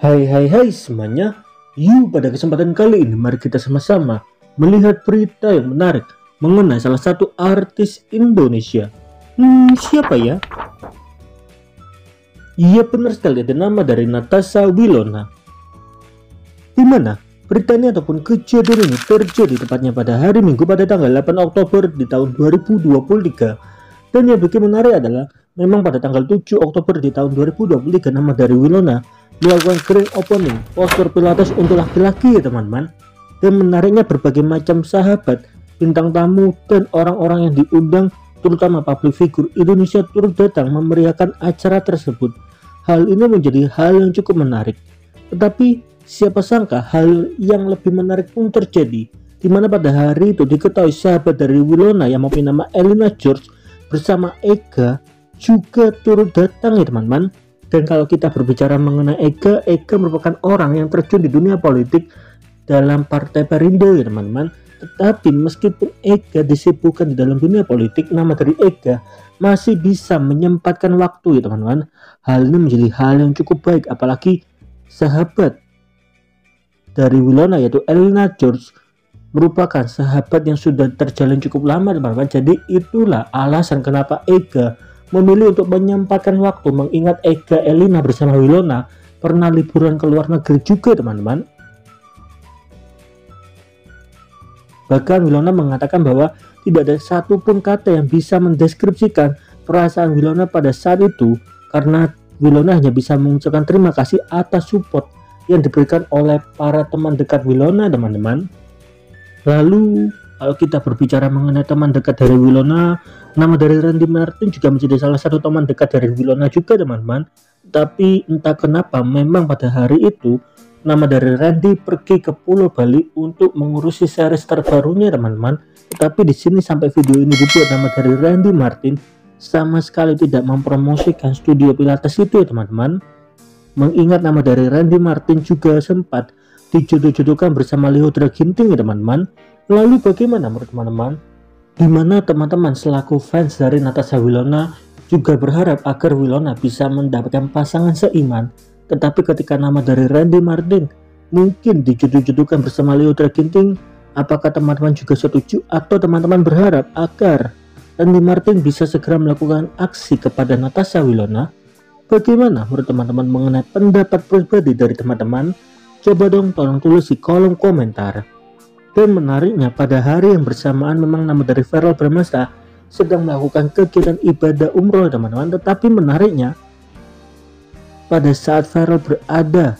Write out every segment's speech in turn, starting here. Hai semuanya, pada kesempatan kali ini mari kita sama-sama melihat berita yang menarik mengenai salah satu artis Indonesia. Siapa ya? Iya benar sekali, ada nama dari Natasha Wilona. Dimana berita ini ataupun kejadian ini terjadi tepatnya pada hari Minggu pada tanggal 8 Oktober di tahun 2023. Dan yang bikin menarik adalah memang pada tanggal 7 Oktober di tahun 2023 nama dari Wilona melakukan grand opening poster pilates untuk laki-laki ya teman-teman. Dan menariknya berbagai macam sahabat, bintang tamu, dan orang-orang yang diundang terutama public figure Indonesia turut datang memeriahkan acara tersebut. Hal ini menjadi hal yang cukup menarik. Tetapi siapa sangka hal yang lebih menarik pun terjadi, dimana pada hari itu diketahui sahabat dari Wilona yang mempunyai nama Elena George bersama Ega juga turut datang ya teman-teman. Dan kalau kita berbicara mengenai Ega merupakan orang yang terjun di dunia politik dalam partai Perindo ya teman-teman. Tetapi meskipun Ega disibukkan di dalam dunia politik, nama dari Ega masih bisa menyempatkan waktu ya teman-teman. Hal ini menjadi hal yang cukup baik, apalagi sahabat dari Wilona yaitu Elena George merupakan sahabat yang sudah terjalin cukup lama teman-teman. Jadi itulah alasan kenapa Ega memilih untuk menyempatkan waktu, mengingat Ega Elena bersama Wilona pernah liburan ke luar negeri juga teman-teman. Bahkan Wilona mengatakan bahwa tidak ada satupun kata yang bisa mendeskripsikan perasaan Wilona pada saat itu, karena Wilona hanya bisa mengucapkan terima kasih atas support yang diberikan oleh para teman dekat Wilona teman-teman. Lalu kalau kita berbicara mengenai teman dekat dari Wilona, nama dari Randy Martin juga menjadi salah satu teman dekat dari Wilona juga teman-teman. Tapi entah kenapa memang pada hari itu nama dari Randy pergi ke Pulau Bali untuk mengurusi series terbarunya teman-teman. Tetapi di sini sampai video ini dibuat, nama dari Randy Martin sama sekali tidak mempromosikan studio pilates itu ya teman-teman. Mengingat nama dari Randy Martin juga sempat dijodoh-jodohkan bersama Leo Draginting ya teman-teman. Lalu bagaimana menurut teman-teman? Dimana teman-teman selaku fans dari Natasha Wilona juga berharap agar Wilona bisa mendapatkan pasangan seiman. Tetapi ketika nama dari Randy Martin mungkin dijodoh-jodohkan bersama Leo Draginting, apakah teman-teman juga setuju atau teman-teman berharap agar Randy Martin bisa segera melakukan aksi kepada Natasha Wilona? Bagaimana menurut teman-teman mengenai pendapat pribadi dari teman-teman? Coba dong tolong tulis di kolom komentar. Dan menariknya pada hari yang bersamaan memang nama dari Verrell Bramasta sedang melakukan kegiatan ibadah umroh teman-teman. Tetapi menariknya pada saat Verrell berada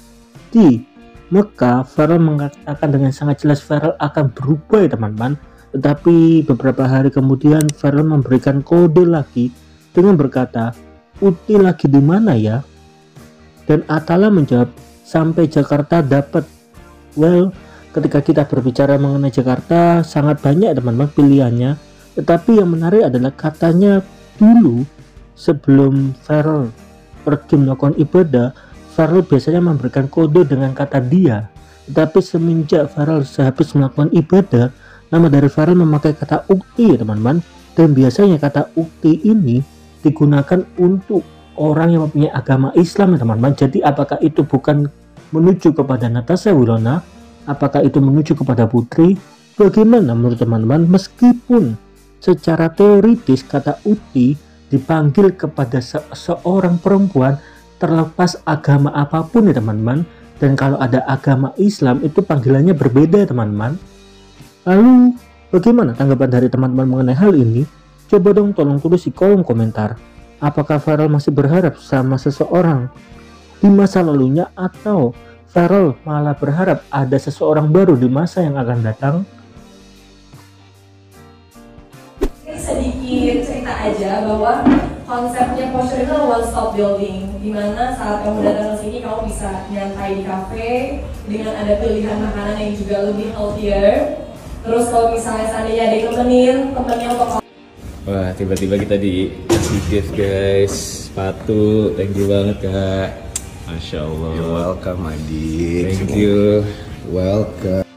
di Mekah, Verrell mengatakan dengan sangat jelas Verrell akan berubah ya teman-teman. Tetapi beberapa hari kemudian Verrell memberikan kode lagi dengan berkata, "Uti lagi di mana ya?" Dan Atala menjawab, "Sampai Jakarta dapat." Well, ketika kita berbicara mengenai Jakarta sangat banyak teman-teman pilihannya. Tetapi yang menarik adalah katanya dulu sebelum Verrell pergi melakukan ibadah, Verrell biasanya memberikan kode dengan kata dia. Tetapi semenjak Verrell sehabis melakukan ibadah, nama dari Verrell memakai kata ukti ya teman-teman. Dan biasanya kata ukti ini digunakan untuk orang yang mempunyai agama Islam ya teman-teman. Jadi apakah itu bukan menuju kepada Natasha Wilona? Apakah itu menuju kepada putri? Bagaimana menurut teman-teman? Meskipun secara teoritis kata uti dipanggil kepada seorang perempuan terlepas agama apapun ya teman-teman. Dan kalau ada agama Islam itu panggilannya berbeda teman-teman. Lalu bagaimana tanggapan dari teman-teman mengenai hal ini? Coba dong tolong tulis di kolom komentar. Apakah Verrell masih berharap sama seseorang di masa lalunya, atau Verrell malah berharap ada seseorang baru di masa yang akan datang? Sedikit cerita aja bahwa konsepnya posture itu one stop building, dimana saat kamu datang ke sini kamu bisa nyantai di kafe dengan ada pilihan makanan yang juga lebih healthier. Terus kalau misalnya seandainya ada yang temennya untuk... Wah, tiba-tiba kita dikasih gift guys, sepatu. Thank you banget Kak. Masya Allah. You're welcome, Adi. Thank you. Welcome.